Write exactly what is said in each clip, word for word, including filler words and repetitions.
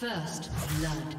First blood.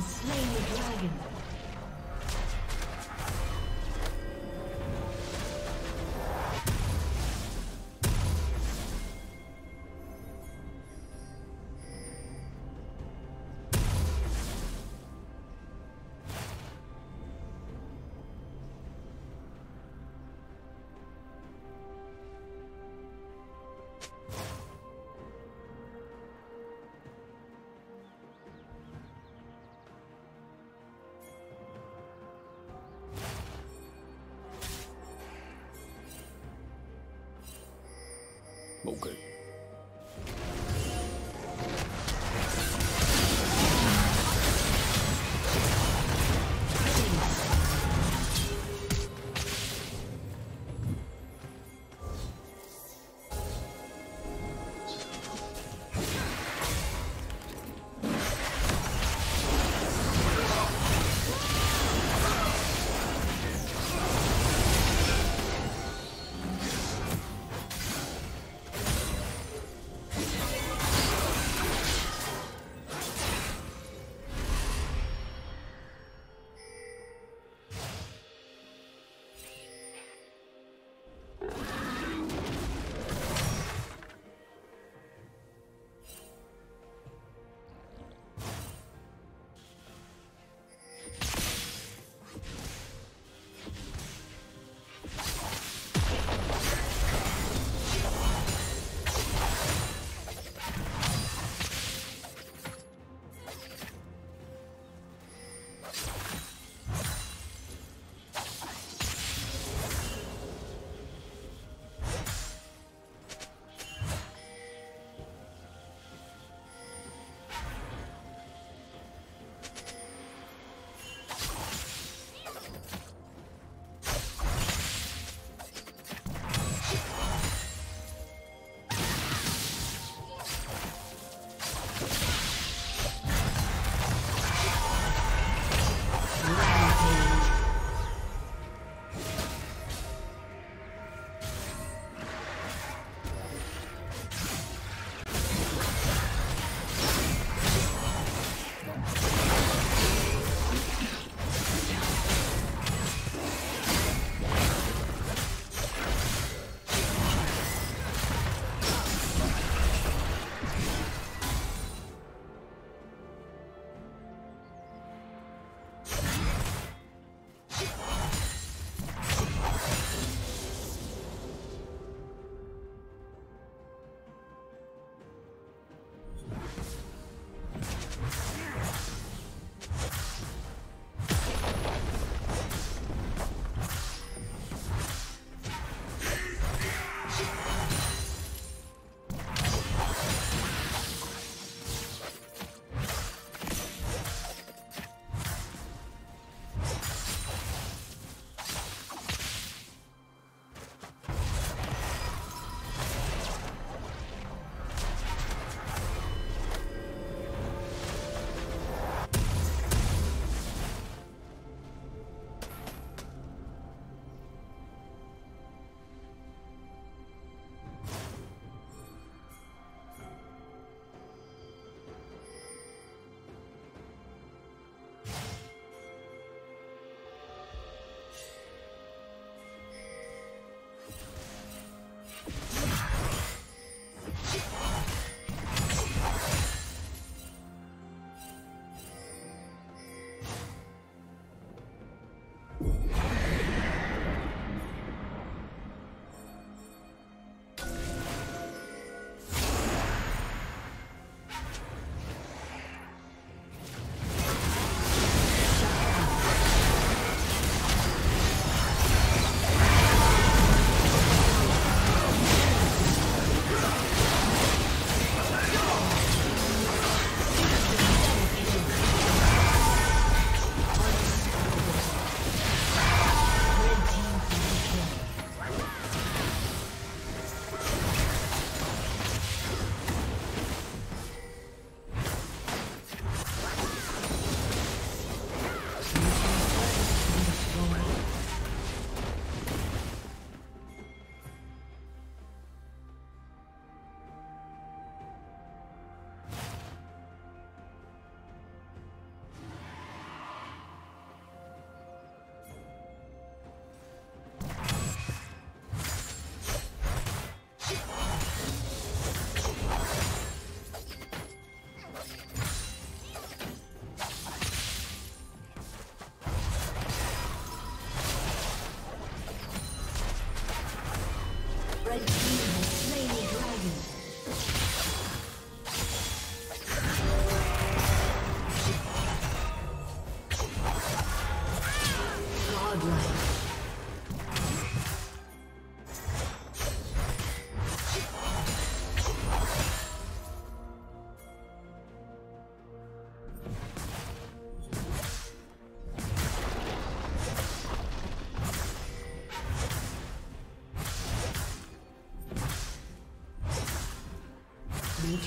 has slain the dragon. Okay.